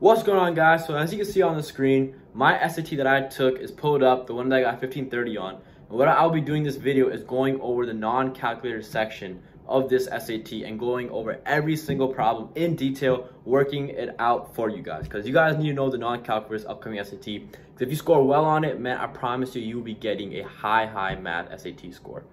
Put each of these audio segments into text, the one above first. What's going on, guys? So as you can see on the screen, my SAT that I took is pulled up, the one that I got 1530 on. And what I'll be doing this video is going over the non-calculator section of this SAT and going over every single problem in detail, working it out for you guys, because you guys need to know the non-calculator's upcoming SAT. Because if you score well on it, man, I promise you, you'll be getting a high math SAT score.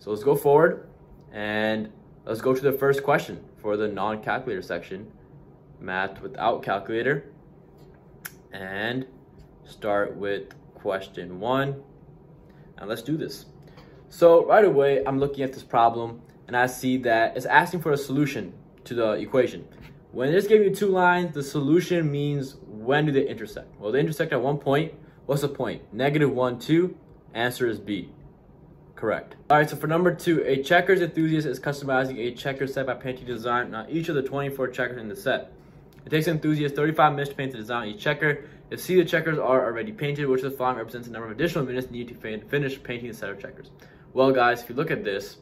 So let's go forward and let's go to the first question for the non-calculator section. Math without calculator, and start with question one, and let's do this. So right away, I'm looking at this problem and I see that it's asking for a solution to the equation. When it's giving you two lines, the solution means when do they intersect? Well, they intersect at one point. What's the point? -1, 2. Answer is B. Correct. All right, so for number two, a checkers enthusiast is customizing a checker set by painting design on each of the 24 checkers in the set. It takes an enthusiast 35 minutes to paint the design on each checker. If C, the checkers are already painted, which the following represents the number of additional minutes needed to finish painting the set of checkers. Well, guys, if you look at this,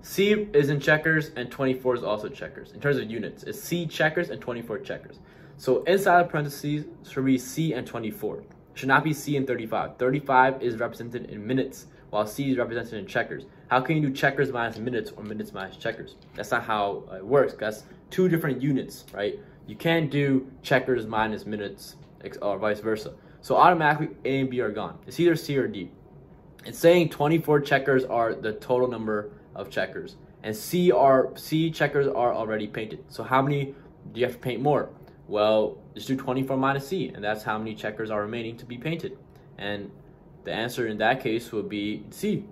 C is in checkers and 24 is also checkers. In terms of units, it's C checkers and 24 checkers. So inside of parentheses should be C and 24. It should not be C and 35. 35 is represented in minutes, while C is represented in checkers. How can you do checkers minus minutes or minutes minus checkers? That's not how it works. That's two different units, right? You can't do checkers minus minutes or vice versa. So automatically A and B are gone. It's either C or D. It's saying 24 checkers are the total number of checkers, and C checkers are already painted. So how many do you have to paint more? Well, just do 24 minus C, and that's how many checkers are remaining to be painted. And the answer in that case would be C.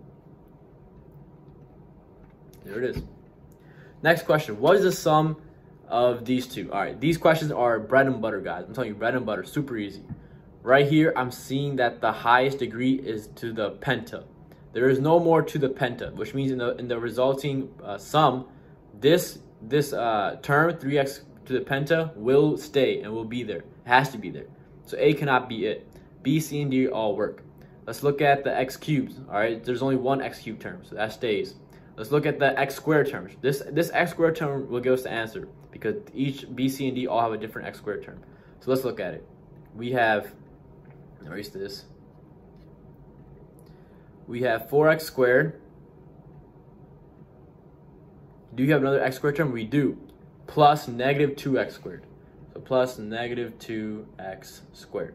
There it is. Next question, what is the sum of these two? All right, these questions are bread and butter, guys. I'm telling you, bread and butter, super easy. Right here, I'm seeing that the highest degree is to the penta. There is no more to the penta, which means in the resulting sum, this term, 3x to the penta, will stay and will be there. It has to be there. So A cannot be it. B, C, and D all work. Let's look at the x cubes, all right? There's only one x cubed term, so that stays. Let's look at the x squared terms. This x squared term will give us the answer because each B, C, and D all have a different x squared term. So let's look at it. We have, erase this. We have 4x squared. Do you have another x squared term? We do. Plus -2x squared. So plus -2x squared,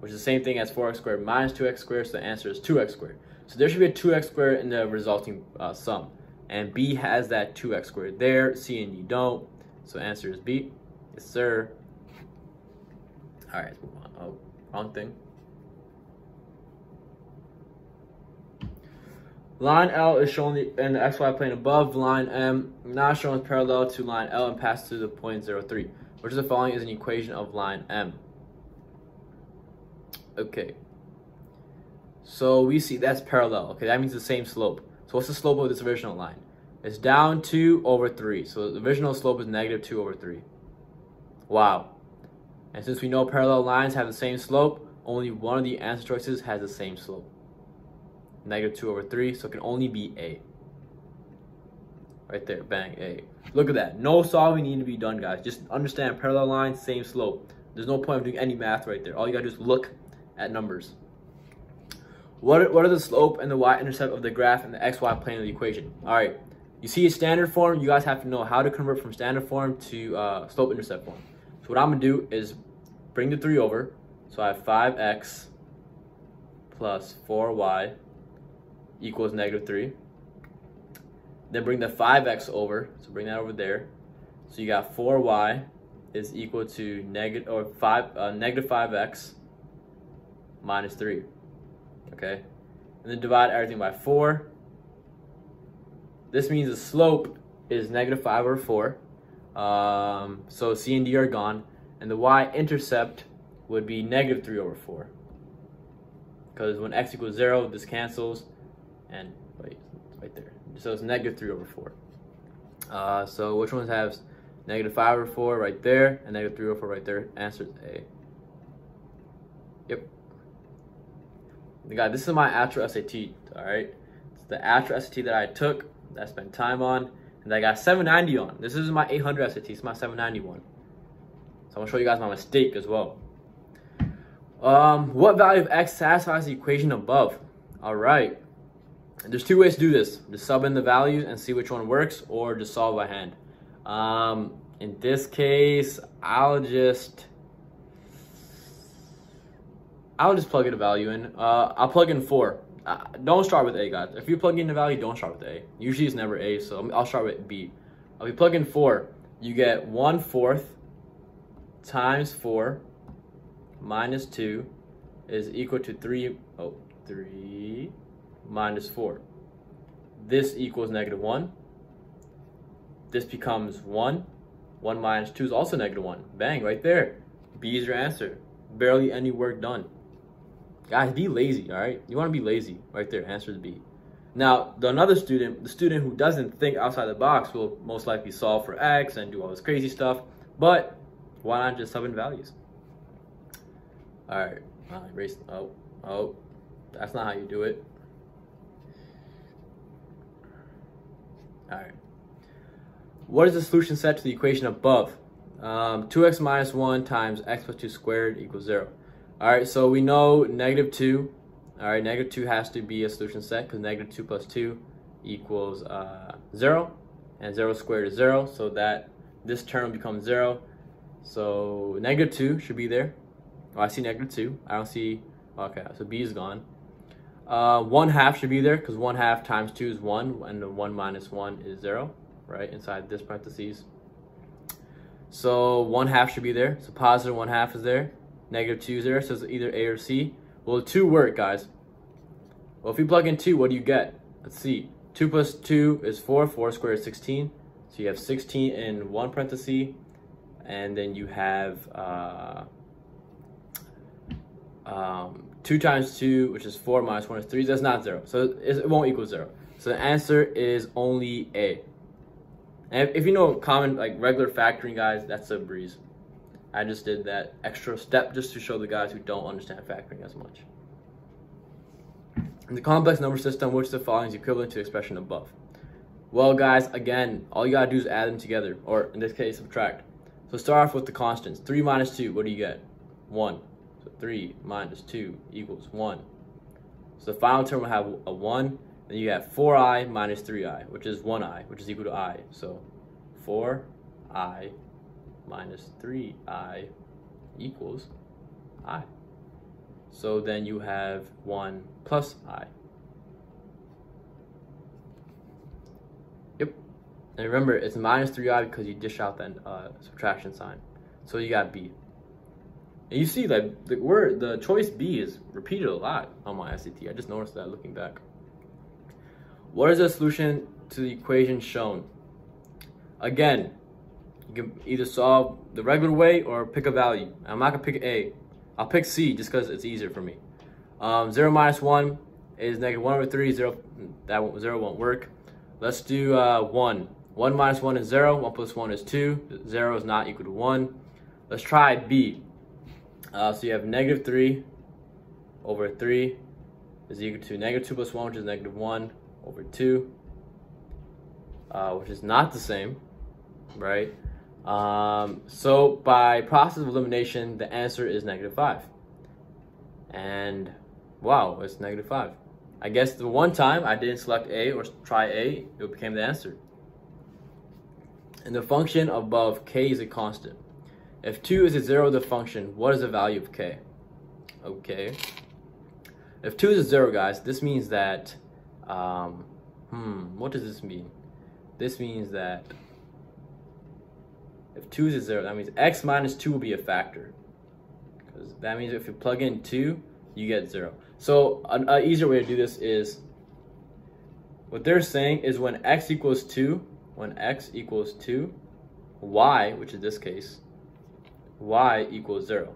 which is the same thing as 4x squared minus 2x squared, so the answer is 2x squared. So there should be a 2x squared in the resulting sum, and B has that 2x squared there, C and D don't, so answer is B. Yes, sir. All right, let's move on. Oh, wrong thing. Line L is shown in the XY plane above, line M not shown as parallel to line L and passed through the point 0,3, which is the following is an equation of line M. Okay, so we see that's parallel. Okay, that means the same slope. So what's the slope of this original line? It's down 2/3. So the original slope is -2/3. Wow. And since we know parallel lines have the same slope, only one of the answer choices has the same slope. -2/3, so it can only be A. Right there, bang, A. Look at that. No solving need to be done, guys. Just understand parallel lines, same slope. There's no point of doing any math right there. All you gotta do is look at numbers. What are the slope and the y-intercept of the graph and the xy plane of the equation? All right, you see a standard form. You guys have to know how to convert from standard form to slope-intercept form. So what I'm gonna do is bring the 3 over. So I have 5x plus 4y equals -3. Then bring the 5x over. So bring that over there. So you got 4y is equal to -5x. -3, okay? And then divide everything by 4. This means the slope is -5/4. So C and D are gone. And the y-intercept would be -3/4. Because when x equals 0, this cancels. And wait, it's right there. So it's -3/4. So which ones have -5/4 right there and -3/4 right there? Answer is A. Yep. Guys, this is my actual SAT, all right? It's the actual SAT that I took, that I spent time on, and I got 790 on. This is my 800 SAT, it's my 791. So I'm gonna show you guys my mistake as well. What value of x satisfies the equation above? All right, there's two ways to do this. Just sub in the values and see which one works, or just solve by hand. In this case, I'll just plug in a value in. I'll plug in 4. Don't start with A, guys. If you plug in a value, don't start with A. Usually it's never A, so I'll start with B. If you plug in 4, you get 1/4 times 4 minus 2 is equal to 3. 3 minus 4. This equals -1. This becomes 1. 1 minus 2 is also -1. Bang, right there. B is your answer. Barely any work done. Guys, be lazy, all right? You want to be lazy. Right there, answer is B. Now, the student who doesn't think outside the box will most likely solve for x and do all this crazy stuff, but why not just sub in values? All right, I'll erase. Oh, that's not how you do it. All right. What is the solution set to the equation above? 2x minus 1 times x plus 2 squared equals 0. All right, so we know -2. All right, -2 has to be a solution set because -2 plus 2 equals 0. And 0 squared is 0, so that this term becomes 0. So -2 should be there. Oh, I see -2. I don't see... Okay, so B is gone. 1/2 should be there because 1/2 times 2 is 1, and the 1 minus 1 is 0, right, inside this parentheses. So 1/2 should be there. So positive 1/2 is there. -2 is there. So it's either A or C. Will 2 work, guys? Well, if you plug in 2, what do you get? Let's see. 2 plus 2 is 4. 4 squared is 16. So you have 16 in one parenthesis. And then you have... 2 times 2, which is 4 minus 1 is 3. That's not 0, so it won't equal 0. So the answer is only A. And if you know common, like, regular factoring, guys, that's a breeze. I just did that extra step just to show the guys who don't understand factoring as much. In the complex number system, which of the following is equivalent to the expression above? Well, guys, again, all you gotta do is add them together, or in this case, subtract. So start off with the constants. 3 minus 2, what do you get? 1. So 3 minus 2 equals 1. So the final term will have a 1. Then you have 4i minus 3i, which is 1i, which is equal to I. So 4i minus 3i equals I. So then you have 1 plus I. Yep. And remember, it's minus 3i because you dish out that subtraction sign. So you got B. And you see that the choice B is repeated a lot on my SAT. I just noticed that looking back. What is the solution to the equation shown? Again, you can either solve the regular way or pick a value. I'm not going to pick A. I'll pick C just because it's easier for me. 0 minus 1 is -1/3. 0 won't work. Let's do 1. 1 minus 1 is 0. 1 plus 1 is 2. 0 is not equal to 1. Let's try B. So you have -3/3 is equal to -2 plus 1, which is -1/2, which is not the same, right? So by process of elimination, the answer is -5. And wow, it's -5. I guess the one time I didn't select A or try A, it became the answer. And the function above k is a constant. If 2 is a 0 of the function, what is the value of k? Okay. If 2 is a 0, guys, this means that... what does this mean? This means that... If 2 is a 0, that means x minus 2 will be a factor. Because that means if you plug in 2, you get 0. So an easier way to do this is... What they're saying is when x equals 2, y, which is this case... y equals 0.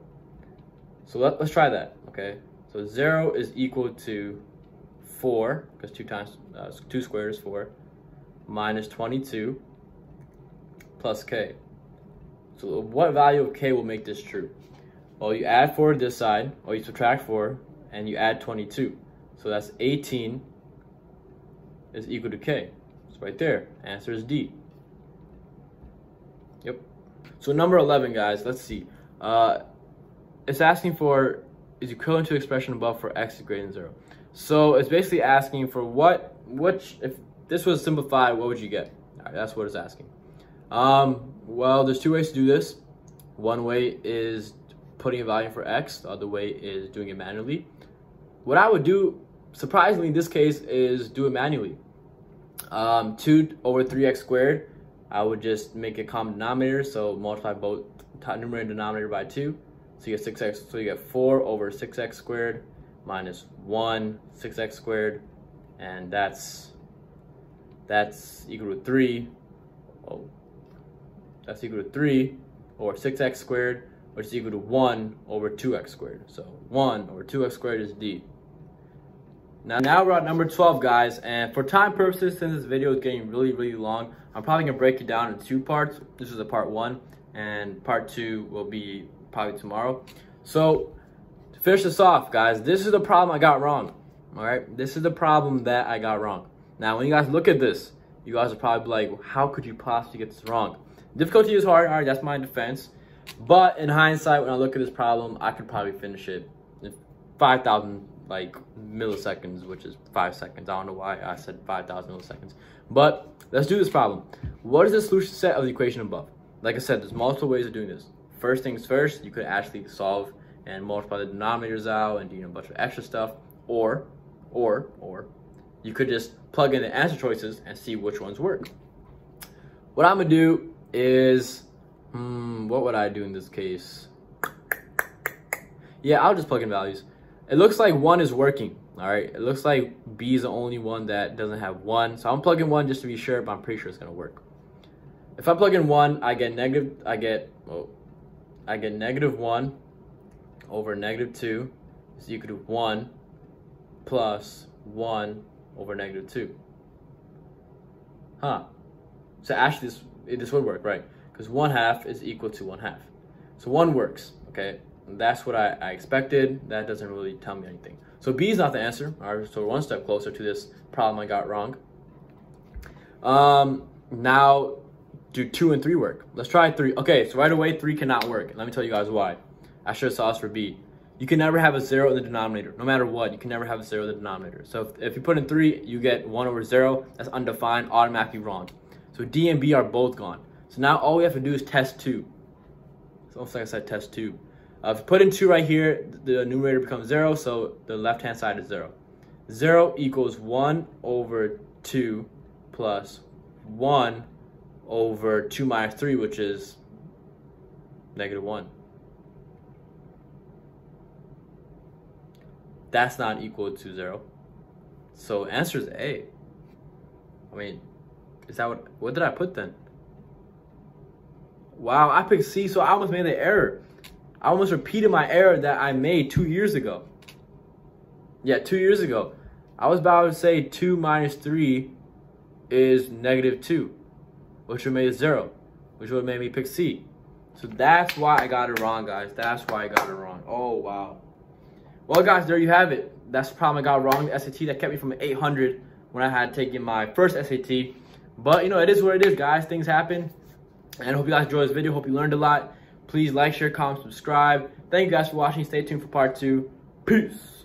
So let's try that. Okay, so 0 is equal to 4, because 2 times 2 squared is 4, minus 22 plus k. So what value of k will make this true? Well, you add 4 to this side, or you subtract 4 and you add 22, so that's 18 is equal to k. It's right there. Answer is D. Yep. So number 11, guys, let's see. It's asking for is equivalent to the expression above for x is greater than 0. So it's basically asking for if this was simplified, what would you get? All right, that's what it's asking. Well, there's two ways to do this. One way is putting a value for x. The other way is doing it manually. What I would do, surprisingly in this case, is do it manually. 2 over 3x squared, I would just make a common denominator, so multiply both numerator and denominator by 2. So you get 6x, so you get 4 over 6x squared minus 1, 6x squared, and that's equal to 3. Oh, that's equal to 3 over 6x squared, which is equal to 1 over 2x squared. So 1 over 2x squared is D. Now we're at number 12, guys, and for time purposes, since this video is getting really, really long, I'm probably going to break it down in two parts. This is a part 1, and part 2 will be probably tomorrow. So to finish this off, guys, this is the problem I got wrong. All right, this is the problem that I got wrong. Now, when you guys look at this, you guys are probably like, well, how could you possibly get this wrong? Difficulty is hard. All right, that's my defense. But in hindsight, when I look at this problem, I could probably finish it in 5,000 like milliseconds, which is 5 seconds. I don't know why I said 5,000 milliseconds. But let's do this problem. What is the solution set of the equation above? Like I said, there's multiple ways of doing this. First things first, you could actually solve and multiply the denominators out and do a bunch of extra stuff. Or you could just plug in the answer choices and see which ones work. What I'm gonna do is, what would I do in this case? Yeah, I'll just plug in values. It looks like 1 is working. All right, it looks like B is the only one that doesn't have 1. So I'm plugging 1 just to be sure, but I'm pretty sure it's gonna work. If I plug in 1, I get negative 1 over negative 2 is equal to 1 plus 1 over negative 2. Huh. So actually this would work, right? Because 1/2 is equal to 1/2. So 1 works, okay? And that's what I expected. That doesn't really tell me anything. So B is not the answer. All right, so we're one step closer to this problem I got wrong. Now, do 2 and 3 work? Let's try 3. Okay, so right away, 3 cannot work. Let me tell you guys why. I should have saw this for B. You can never have a 0 in the denominator. No matter what, you can never have a 0 in the denominator. So if you put in 3, you get 1 over 0. That's undefined, automatically wrong. So D and B are both gone. So now all we have to do is test 2. It's almost like I said test 2. If you put in 2 right here, the numerator becomes 0, so the left-hand side is 0. 0 equals 1 over 2 plus 1 over 2 minus 3, which is negative 1. That's not equal to 0. So answer is A. I mean, is that what did I put then? Wow, I picked C, so I almost made an error. I almost repeated my error that I made 2 years ago. Yeah, 2 years ago. I was about to say 2 minus 3 is negative 2. Which would make it 0, which would make me pick C. So that's why I got it wrong, guys. That's why I got it wrong. Oh, wow. Well, guys, there you have it. That's the problem I got wrong, the SAT. That kept me from 800 when I had taken my first SAT. But, you know, it is what it is, guys. Things happen. And I hope you guys enjoyed this video. Hope you learned a lot. Please like, share, comment, subscribe. Thank you guys for watching. Stay tuned for part 2. Peace.